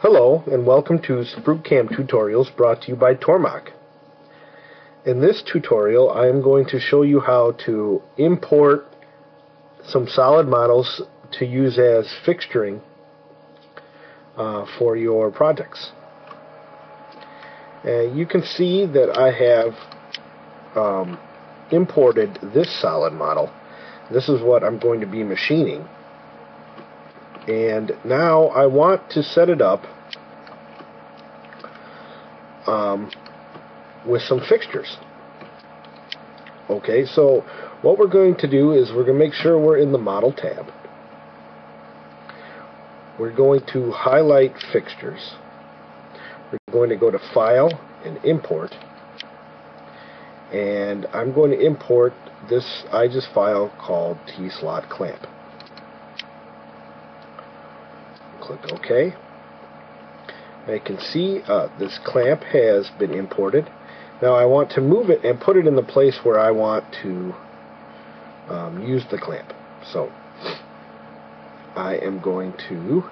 Hello and welcome to SprutCAM tutorials brought to you by Tormach. In this tutorial I am going to show you how to import some solid models to use as fixturing for your projects. You can see that I have imported this solid model. This is what I'm going to be machining, and now I want to set it up with some fixtures. Okay, so what we're going to do is we're going to make sure we're in the model tab. We're going to highlight fixtures. We're going to go to file and import, and I'm going to import this IGS file called T-slot clamp. Click OK. I can see this clamp has been imported. Now I want to move it and put it in the place where I want to use the clamp. So I am going to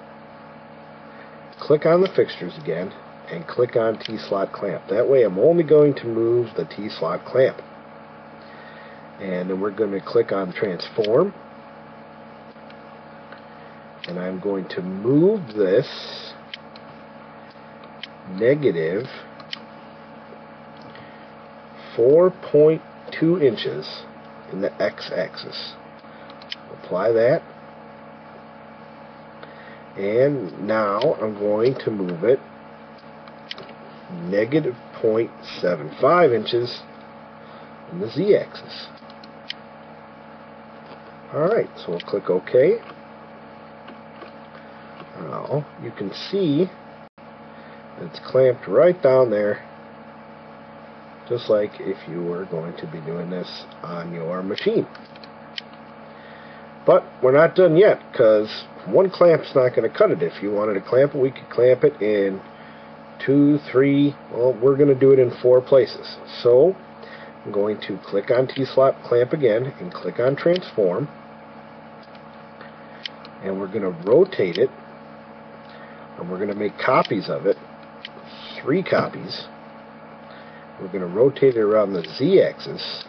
click on the fixtures again and click on T-slot clamp. That way I'm only going to move the T-slot clamp. And then we're going to click on transform. And I'm going to move this negative 4.2 inches in the x-axis. Apply that, and now I'm going to move it negative 0.75 inches in the z-axis. Alright, so we'll click OK. Now you can see it's clamped right down there, just like if you were going to be doing this on your machine. But we're not done yet, because one clamp's not going to cut it. If you wanted to clamp it, we could clamp it in 2, 3, well, we're going to do it in 4 places. So I'm going to click on T-slot clamp again and click on transform, and we're going to rotate it, and we're going to make copies of it, 3 copies. We're going to rotate it around the z-axis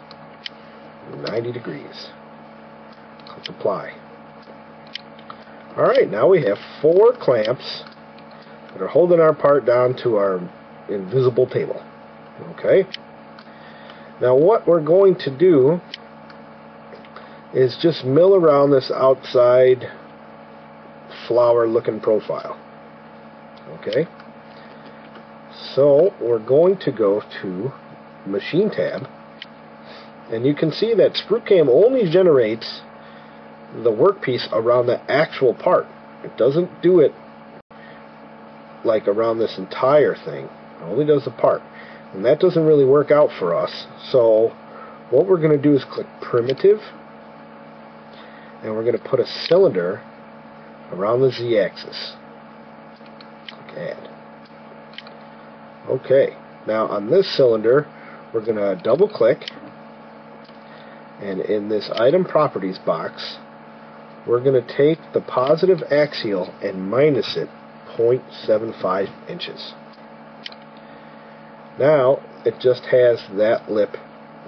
90 degrees. Click apply. Alright, now we have 4 clamps that are holding our part down to our invisible table. Okay. Now what we're going to do is just mill around this outside flower looking profile. Okay. So we're going to go to machine tab, and you can see that SprutCAM only generates the workpiece around the actual part. It doesn't do it like around this entire thing. It only does the part, and that doesn't really work out for us. So what we're going to do is click primitive, and we're going to put a cylinder around the z-axis. Click add. Okay, now on this cylinder we're going to double click, and in this item properties box we're going to take the positive axial and minus it 0.75 inches. Now it just has that lip,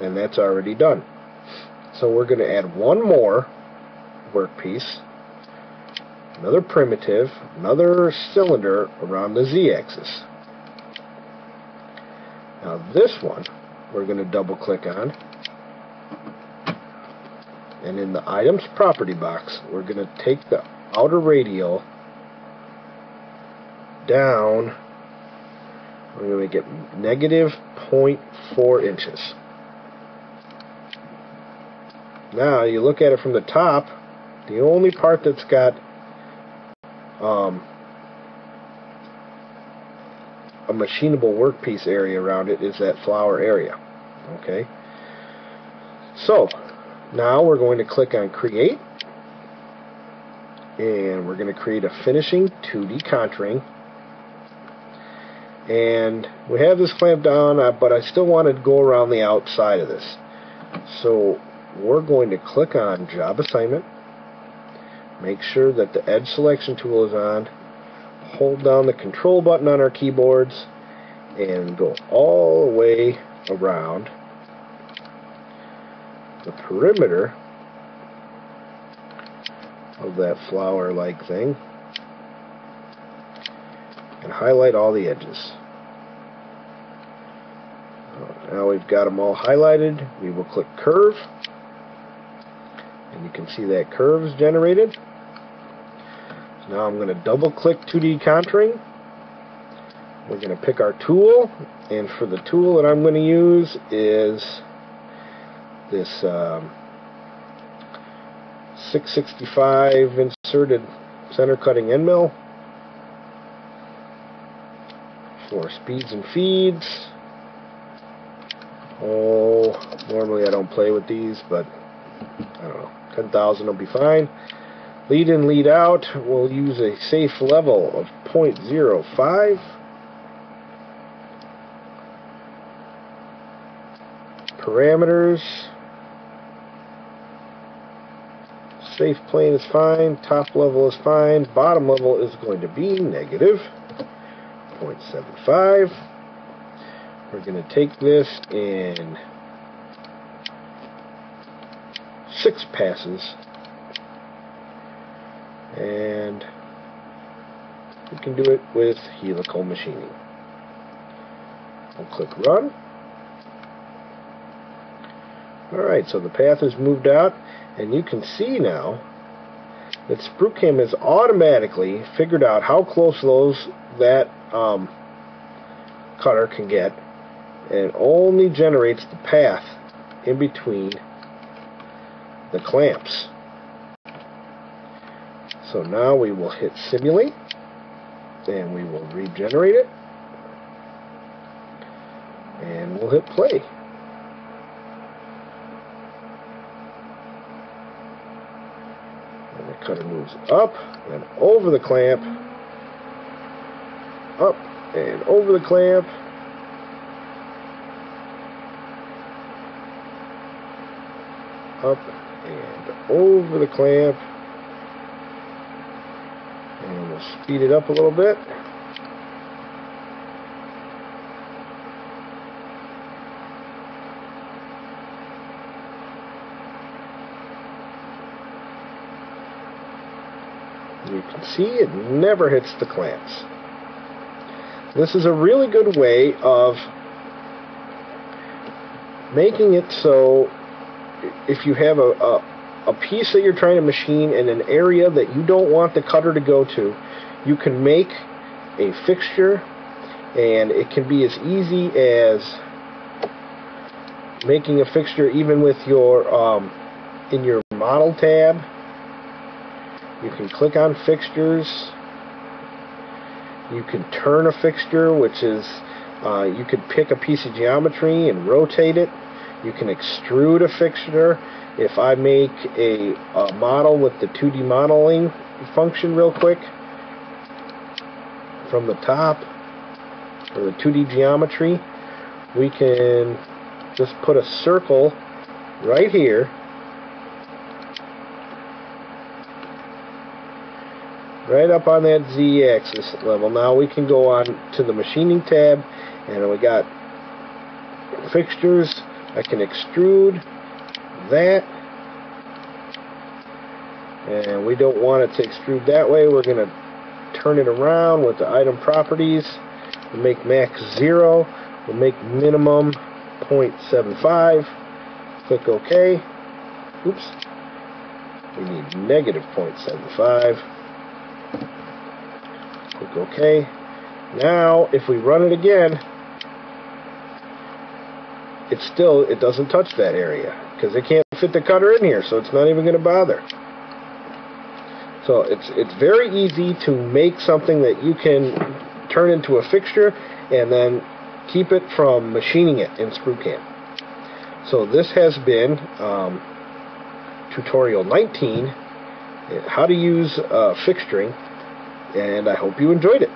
and that's already done. So we're going to add one more workpiece, another primitive, another cylinder around the z-axis. Now this one we're going to double click on, and in the items property box we're going to take the outer radial down. We're going to get negative 0.4 inches. Now you look at it from the top, the only part that's got a machinable workpiece area around it is that flower area. Okay. So now we're going to click on Create, and we're going to create a finishing 2D contouring. And we have this clamped down, but I still want to go around the outside of this. So we're going to click on Job Assignment. Make sure that the Edge Selection tool is on. Hold down the Control button on our keyboards and go all the way around the perimeter of that flower-like thing and highlight all the edges. Now we've got them all highlighted. We will click Curve, and you can see that curve is generated. So now I'm going to double click 2D contouring. We're going to pick our tool, and for the tool that I'm going to use is this 665 inserted center cutting end mill for speeds and feeds. Oh, normally I don't play with these, but I don't know, 10,000 will be fine. Lead in, lead out, we'll use a safe level of 0.05. Parameters, safe plane is fine, top level is fine, bottom level is going to be negative 0.75. We're going to take this in 6 passes, and we can do it with helical machining. I'll click Run. Alright, so the path is moved out, and you can see now that SprutCAM has automatically figured out how close that cutter can get, and only generates the path in between the clamps. So now we will hit Simulate, and we will regenerate it, and we'll hit Play. Cutter moves up and over the clamp, up and over the clamp, up and over the clamp, and we'll speed it up a little bit. You can see it never hits the clamps. This is a really good way of making it so if you have a piece that you're trying to machine in an area that you don't want the cutter to go to, you can make a fixture, and it can be as easy as making a fixture even with your in your model tab. You can click on fixtures. You can turn a fixture, which is you could pick a piece of geometry and rotate it. You can extrude a fixture. If I make a model with the 2D modeling function real quick from the top, or the 2D geometry, we can just put a circle right here. Right up on that Z-axis level. Now we can go on to the machining tab, and we got fixtures. I can extrude that, and we don't want it to extrude that way. We're going to turn it around with the item properties. We'll make max 0. We'll make minimum 0.75. Click OK. Oops. We need negative 0.75. Click OK. Now, if we run it again, it doesn't touch that area because it can't fit the cutter in here, so it's not even going to bother. So it's very easy to make something that you can turn into a fixture and then keep it from machining it in SprutCAM. So this has been tutorial 19, how to use fixturing, and I hope you enjoyed it.